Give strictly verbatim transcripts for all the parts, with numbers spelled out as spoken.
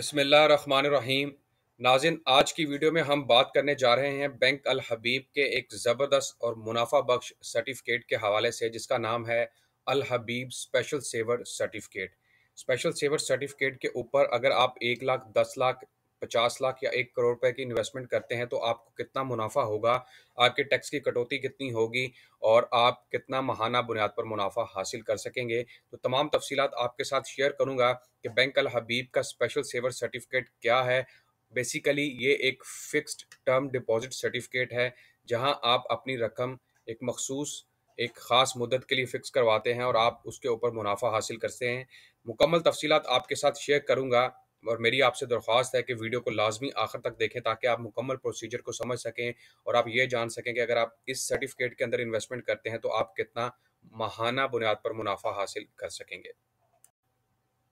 बिस्मिल्लाहिर्रहमानिर्रहीम। नाज़रीन, आज की वीडियो में हम बात करने जा रहे हैं बैंक अल हबीब के एक ज़बरदस्त और मुनाफा बख्श सर्टिफिकेट के हवाले से, जिसका नाम है Al Habib special saver certificate. Special saver certificate के ऊपर अगर आप एक लाख, दस लाख, पचास लाख या एक करोड़ रुपए की इन्वेस्टमेंट करते हैं तो आपको कितना मुनाफा होगा, आपके टैक्स की कटौती कितनी होगी और आप कितना माहाना बुनियाद पर मुनाफा हासिल कर सकेंगे। तो तमाम तफसीलात आपके साथ शेयर करूंगा कि बैंक अल हबीब का स्पेशल सेवर सर्टिफिकेट क्या है। बेसिकली ये एक फिक्स्ड टर्म डिपॉजिट सर्टिफिकेट है जहां आप अपनी रकम एक मखसूस, एक ख़ास मुद्दत के लिए फ़िक्स करवाते हैं और आप उसके ऊपर मुनाफा हासिल करते हैं। मुकम्मल तफसीलात आपके साथ शेयर करूँगा और मेरी आपसे दरख्वास्त है कि वीडियो को लाजमी आखिर तक देखें ताकि आप मुकम्मल प्रोसीजर को समझ सकें और आप ये जान सकें कि अगर आप इस सर्टिफिकेट के अंदर इन्वेस्टमेंट करते हैं तो आप कितना माहाना बुनियाद पर मुनाफा हासिल कर सकेंगे।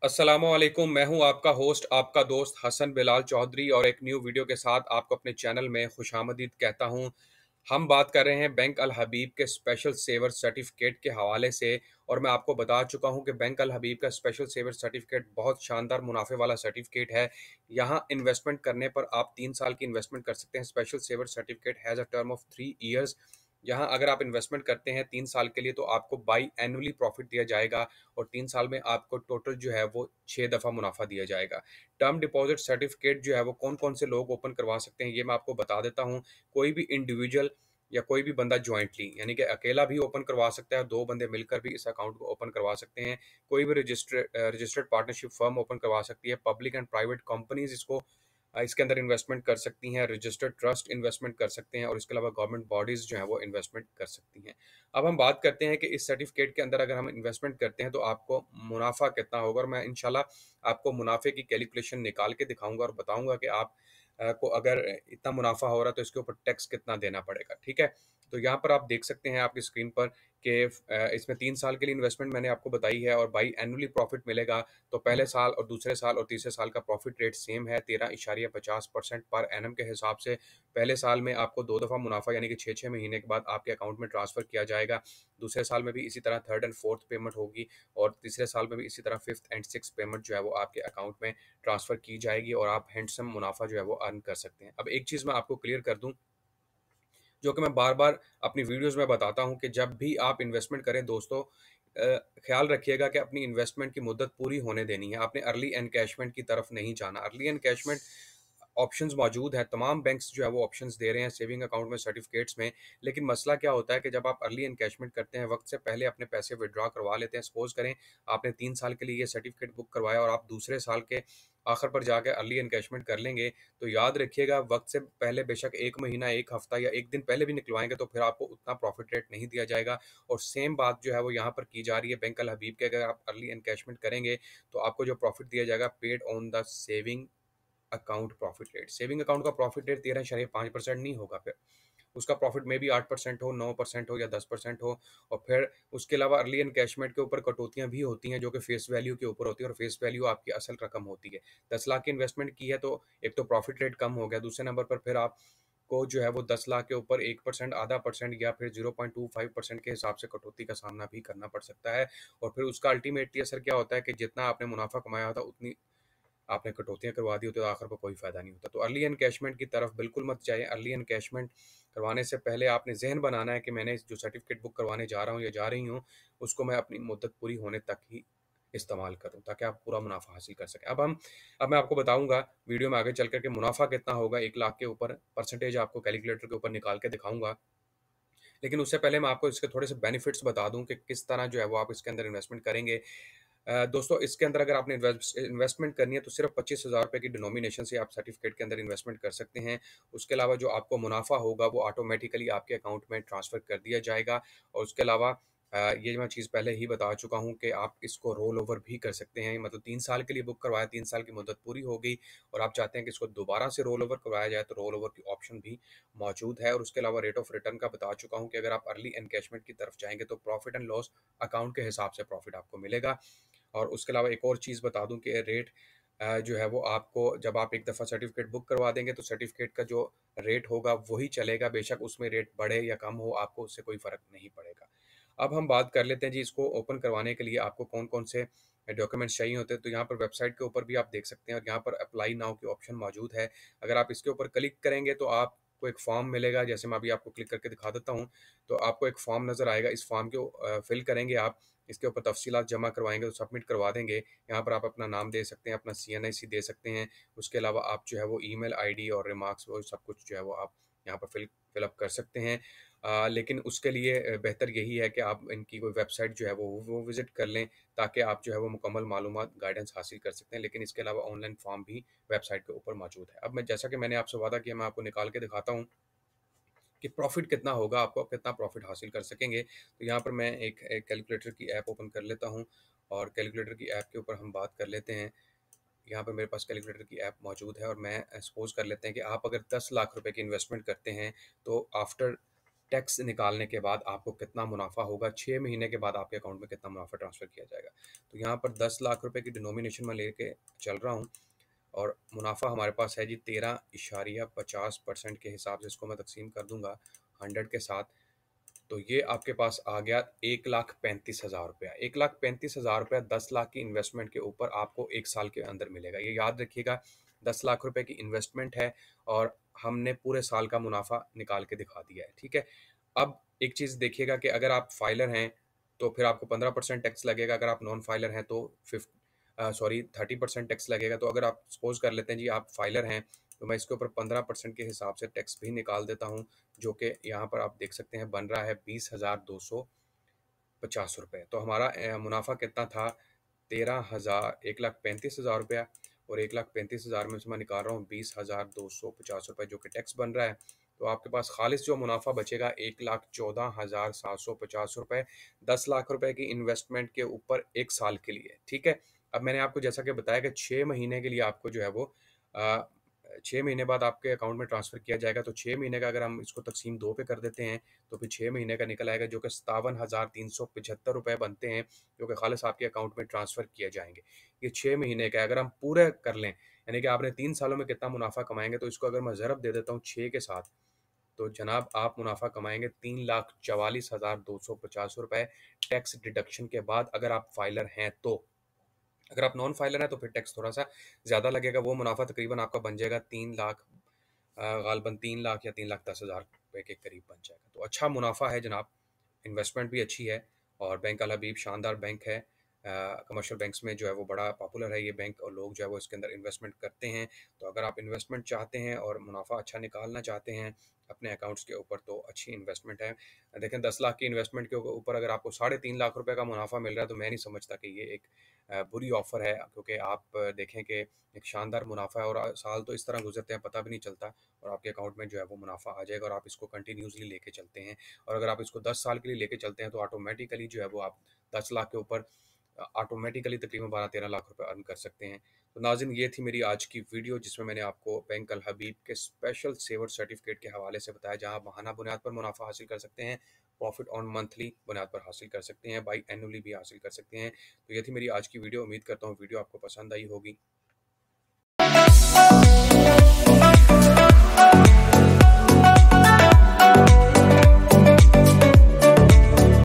अस्सलामु अलैकुम, मैं हूं आपका होस्ट, आपका दोस्त हसन बिलाल चौधरी और एक न्यू वीडियो के साथ आपको अपने चैनल में खुशामदीद कहता हूँ। हम बात कर रहे हैं बैंक अल हबीब के स्पेशल सेवर सर्टिफिकेट के हवाले से और मैं आपको बता चुका हूं कि बैंक अल हबीब का स्पेशल सेवर सर्टिफिकेट बहुत शानदार मुनाफे वाला सर्टिफिकेट है। यहां इन्वेस्टमेंट करने पर आप तीन साल की इन्वेस्टमेंट कर सकते हैं। Special saver certificate has a term of three years. यहाँ अगर आप इन्वेस्टमेंट करते हैं तीन साल के लिए तो आपको बाई एनुअली प्रॉफिट दिया जाएगा और तीन साल में आपको टोटल जो है वो छः दफ़ा मुनाफा दिया जाएगा। टर्म डिपॉजिट सर्टिफिकेट जो है वो कौन कौन से लोग ओपन करवा सकते हैं ये मैं आपको बता देता हूँ। कोई भी इंडिविजुअल या कोई भी बंदा जॉइंटली, यानी कि अकेला भी ओपन करवा सकता है और दो बंदे मिलकर भी इस अकाउंट को ओपन करवा सकते हैं। कोई भी register registered partnership firm open करवा सकती है। पब्लिक एंड प्राइवेट कंपनीज इसको इसके अंदर इन्वेस्टमेंट कर सकती हैं। रजिस्टर्ड ट्रस्ट इन्वेस्टमेंट कर सकते हैं और इसके अलावा गवर्नमेंट बॉडीज़ जो हैं वो इन्वेस्टमेंट कर सकती हैं। अब हम बात करते हैं कि इस सर्टिफिकेट के अंदर अगर हम इन्वेस्टमेंट करते हैं तो आपको मुनाफा कितना होगा और मैं इंशाल्लाह आपको मुनाफे की कैलकुलेशन निकाल के दिखाऊंगा और बताऊंगा कि आप को अगर इतना मुनाफा हो रहा है तो इसके ऊपर टैक्स कितना देना पड़ेगा। ठीक है, तो यहाँ पर आप देख सकते हैं आपकी स्क्रीन पर कि इसमें तीन साल के लिए इन्वेस्टमेंट मैंने आपको बताई है और बाई एनुअली प्रॉफिट मिलेगा। तो पहले साल और दूसरे साल और तीसरे साल का प्रॉफिट रेट सेम है, तेरह इशारिया पचास परसेंट पर एनम के हिसाब से। पहले साल में आपको दो दफ़ा मुनाफा यानी कि छः छः महीने के बाद आपके अकाउंट में ट्रांसफ़र किया जाएगा। दूसरे साल में भी इसी तरह थर्ड एंड फोर्थ पेमेंट होगी और तीसरे साल में भी इसी तरह फिफ्थ एंड सिक्स पेमेंट जो है वो आपके अकाउंट में ट्रांसफ़र की जाएगी और आप हैंडसम मुनाफा जो है वो अर्न कर सकते हैं। अब एक चीज़ मैं आपको क्लियर कर दूँ जो कि मैं बार बार अपनी वीडियोस में बताता हूं कि जब भी आप इन्वेस्टमेंट करें दोस्तों ख्याल रखिएगा कि अपनी इन्वेस्टमेंट की मुद्दत पूरी होने देनी है। आपने अर्ली एनकैशमेंट की तरफ नहीं जाना। अर्ली एनकैशमेंट ऑप्शंस मौजूद हैं, तमाम बैंक्स जो है वो ऑप्शंस दे रहे हैं सेविंग अकाउंट में, सर्टिफिकेट्स में, लेकिन मसला क्या होता है कि जब आप अर्ली एनकैशमेंट करते हैं वक्त से पहले अपने पैसे विड्रॉ करवा लेते हैं। सपोज करें आपने तीन साल के लिए ये सर्टिफिकेट बुक करवाया और आप दूसरे साल के आखिर पर जाकर अर्ली एनकैशमेंट कर लेंगे तो याद रखिएगा वक्त से पहले, बेशक एक महीना, एक हफ्ता या एक दिन पहले भी निकलवाएंगे तो फिर आपको उतना प्रॉफिट रेट नहीं दिया जाएगा। और सेम बात जो है वो यहाँ पर की जा रही है बैंक अल हबीब के। अगर आप अर्ली एनकैशमेंट करेंगे तो आपको जो प्रॉफिट दिया जाएगा paid on the saving account profit rate. Saving account का प्रॉफिट रेट तेरह शरीफ पाँच परसेंट नहीं होगा, फिर उसका प्रॉफिट में भी आठ परसेंट हो, नौ परसेंट हो या दस परसेंट हो। और फिर उसके अलावा अर्ली एनकैशमेंट के ऊपर कटौतियां भी होती हैं जो कि फेस वैल्यू के ऊपर होती है और फेस वैल्यू आपकी असल रकम होती है। दस लाख की इन्वेस्टमेंट की है तो एक तो प्रॉफिट रेट कम हो गया, दूसरे नंबर पर फिर आप को जो है वो दस लाख के ऊपर एक परसेंट, आधा परसेंट या फिर zero point two five percent के हिसाब से कटौती का सामना भी करना पड़ सकता है। और फिर उसका अल्टीमेटली असर क्या होता है कि जितना आपने मुनाफा कमाया था उतनी आपने कटौतियाँ करवा दी होती तो आखिर पर कोई फ़ायदा नहीं होता। तो अर्ली एनकैशमेंट की तरफ बिल्कुल मत जाइए। अर्ली एनकैशमेंट करवाने से पहले आपने जहन बनाना है कि मैंने जो सर्टिफिकेट बुक करवाने जा रहा हूँ या जा रही हूँ उसको मैं अपनी मुद्दत पूरी होने तक ही इस्तेमाल करूँ ताकि आप पूरा मुनाफा हासिल कर सकें। अब हम अब मैं आपको बताऊँगा वीडियो में आगे चल करके मुनाफा कितना होगा। एक लाख के ऊपर परसेंटेज आपको कैलकुलेटर के ऊपर निकाल के दिखाऊँगा, लेकिन उससे पहले मैं आपको इसके थोड़े से बेनिफिट्स बता दूँ कि किस तरह जो है वो आप इसके अंदर इन्वेस्टमेंट करेंगे। दोस्तों इसके अंदर अगर आपने इन्वेस्टमेंट करनी है तो सिर्फ पच्चीस हज़ार रुपये की डिनोमिनेशन से आप सर्टिफिकेट के अंदर इन्वेस्टमेंट कर सकते हैं। उसके अलावा जो आपको मुनाफा होगा वो ऑटोमेटिकली आपके अकाउंट में ट्रांसफ़र कर दिया जाएगा। और उसके अलावा ये मैं चीज़ पहले ही बता चुका हूँ कि आप इसको रोल ओवर भी कर सकते हैं, मतलब तीन साल के लिए बुक करवाया, तीन साल की मुद्दत पूरी हो गई और आप चाहते हैं कि इसको दोबारा से रोल ओवर करवाया जाए तो रोल ओवर की ऑप्शन भी मौजूद है। और उसके अलावा रेट ऑफ रिटर्न का बता चुका हूँ कि अगर आप अर्ली एनकैशमेंट की तरफ जाएंगे तो प्रॉफिट एंड लॉस अकाउंट के हिसाब से प्रॉफिट आपको मिलेगा। और उसके अलावा एक और चीज़ बता दूं कि रेट जो है वो आपको जब आप एक दफ़ा सर्टिफिकेट बुक करवा देंगे तो सर्टिफिकेट का जो रेट होगा वही चलेगा, बेशक उसमें रेट बढ़े या कम हो आपको उससे कोई फ़र्क नहीं पड़ेगा। अब हम बात कर लेते हैं जी, इसको ओपन करवाने के लिए आपको कौन कौन से डॉक्यूमेंट्स चाहिए होते हैं। तो यहाँ पर वेबसाइट के ऊपर भी आप देख सकते हैं और यहाँ पर अप्लाई नाउ के ऑप्शन मौजूद है। अगर आप इसके ऊपर क्लिक करेंगे तो आपको एक फॉर्म मिलेगा, जैसे मैं अभी आपको क्लिक करके दिखा देता हूँ। तो आपको एक फॉर्म नज़र आएगा, इस फॉर्म को फिल करेंगे आप, इसके ऊपर तफसीलात जमा करवाएंगे तो सबमिट करवा देंगे। यहाँ पर आप अपना नाम दे सकते हैं, अपना सी एन आई सी दे सकते हैं, उसके अलावा आप जो है वो ई मेल आई डी और रिमार्क्स और सब कुछ जो है वो आप यहाँ पर फिल फिलअप कर सकते हैं। आ, लेकिन उसके लिए बेहतर यही है कि आप इनकी कोई वेबसाइट जो है वो वो विज़िट कर लें, ताकि आप जो है वो मुकम्मल मालूमात गाइडेंस हासिल कर सकते हैं। लेकिन इसके अलावा ऑनलाइन फॉर्म भी वेबसाइट के ऊपर मौजूद है। अब मैं, जैसा कि मैंने आपसे वादा किया, मैं आपको निकाल के दिखाता हूँ कि प्रॉफिट कितना होगा, आपको कितना प्रॉफिट हासिल कर सकेंगे। तो यहाँ पर मैं एक, एक कैलकुलेटर की ऐप ओपन कर लेता हूँ और कैलकुलेटर की ऐप के ऊपर हम बात कर लेते हैं। यहाँ पर मेरे पास कैलकुलेटर की ऐप मौजूद है और मैं सपोज कर लेते हैं कि आप अगर दस लाख रुपए की इन्वेस्टमेंट करते हैं तो आफ्टर टैक्स निकालने के बाद आपको कितना मुनाफा होगा, छः महीने के बाद आपके अकाउंट में कितना मुनाफा ट्रांसफ़र किया जाएगा। तो यहाँ पर दस लाख रुपए की डिनोमिनेशन में लेके चल रहा हूँ और मुनाफा हमारे पास है जी तेरह इशारिया पचास परसेंट के हिसाब से। इसको मैं तकसीम कर दूंगा हंड्रेड के साथ, तो ये आपके पास आ गया एक लाख पैंतीस हज़ार रुपया। एक लाख पैंतीस हज़ार रुपया दस लाख की इन्वेस्टमेंट के ऊपर आपको एक साल के अंदर मिलेगा। ये याद रखिएगा, दस लाख रुपए की इन्वेस्टमेंट है और हमने पूरे साल का मुनाफा निकाल के दिखा दिया है। ठीक है, अब एक चीज़ देखिएगा कि अगर आप फाइलर हैं तो फिर आपको पंद्रह परसेंट टैक्स लगेगा, अगर आप नॉन फाइलर हैं तो fifth sorry thirty percent tax लगेगा। तो अगर आप सपोज कर लेते हैं जी आप फाइलर हैं, तो मैं इसके ऊपर पंद्रह परसेंट के हिसाब से टैक्स भी निकाल देता हूं, जो कि यहां पर आप देख सकते हैं बन रहा है बीस हज़ार दो सौ पचास रुपये। तो हमारा मुनाफा कितना था, तेरह हज़ार एक लाख पैंतीस हज़ार रुपया, और एक लाख पैंतीस हज़ार में से मैं निकाल रहा हूँ बीस हज़ार दो सौ पचास रुपये जो कि टैक्स बन रहा है। तो आपके पास खालिश जो मुनाफा बचेगा एक लाख चौदह हज़ार सात सौ पचास रुपये, दस लाख रुपये की इन्वेस्टमेंट के ऊपर एक साल के लिए। ठीक है, अब मैंने आपको जैसा कि बताया कि छः महीने के लिए आपको जो है वो छः महीने बाद आपके अकाउंट में ट्रांसफ़र किया जाएगा। तो छः महीने का अगर हम इसको तकसीम दो पे कर देते हैं तो फिर छः महीने का निकल आएगा, जो कि सतावन हज़ार तीन सौ पचहत्तर रुपये बनते हैं, जो कि खालिश आपके अकाउंट में ट्रांसफ़र किए जाएंगे। ये छः महीने का अगर हम पूरे कर लें, यानी कि आपने तीन सालों में कितना मुनाफा कमाएंगे, तो इसको अगर मैं ज़रब दे देता हूँ छः के साथ, तो जनाब आप मुनाफा कमाएंगे तीन लाख चवालीस हज़ार दो सौ पचास रुपये टैक्स डिडक्शन के बाद, अगर आप फाइलर हैं तो। अगर आप नॉन फाइलर हैं तो फिर टैक्स थोड़ा सा ज़्यादा लगेगा, वो मुनाफा तकरीबन आपका बन जाएगा तीन लाख गालबन तीन लाख या तीन लाख दस हज़ार रुपये के करीब बन जाएगा। तो अच्छा मुनाफा है जनाब, इन्वेस्टमेंट भी अच्छी है और बैंक अल हबीब शानदार बैंक है, कमर्शियल बैंक्स में जो है वो बड़ा पॉपुलर है ये बैंक, और लोग जो है वो इसके अंदर इन्वेस्टमेंट करते हैं। तो अगर आप इन्वेस्टमेंट चाहते हैं और मुनाफा अच्छा निकालना चाहते हैं अपने अकाउंट्स के ऊपर, तो अच्छी इन्वेस्टमेंट है। देखें, दस लाख की इन्वेस्टमेंट के ऊपर अगर आपको साढ़े तीन लाख रुपए का मुनाफा मिल रहा है, तो मैं नहीं समझता कि ये एक बुरी ऑफ़र है, क्योंकि आप देखें कि एक शानदार मुनाफा है और साल तो इस तरह गुजरते हैं पता भी नहीं चलता, और आपके अकाउंट में जो है वो मुनाफा आ जाएगा और आप इसको कंटिन्यूसली लेके चलते हैं। और अगर आप इसको दस साल के लिए लेके चलते हैं तो ऑटोमेटिकली जो है वो आप दस लाख के ऊपर ऑटोमेटिकली तकरीबन बारह तेरह लाख रुपए अर्न कर सकते हैं। तो नाज़रीन, ये थी मेरी आज की वीडियो, जिसमें मैंने आपको बैंक अल हबीब के स्पेशल सेवर सर्टिफिकेट के हवाले से बताया, जहां आप माहाना बुनियाद पर मुनाफा हासिल कर सकते हैं, प्रॉफिट ऑन मंथली बुनियाद पर हासिल कर सकते हैं, बाई एनुअली भी हासिल कर सकते हैं। तो ये थी मेरी आज की वीडियो, उम्मीद करता हूँ वीडियो आपको पसंद आई होगी।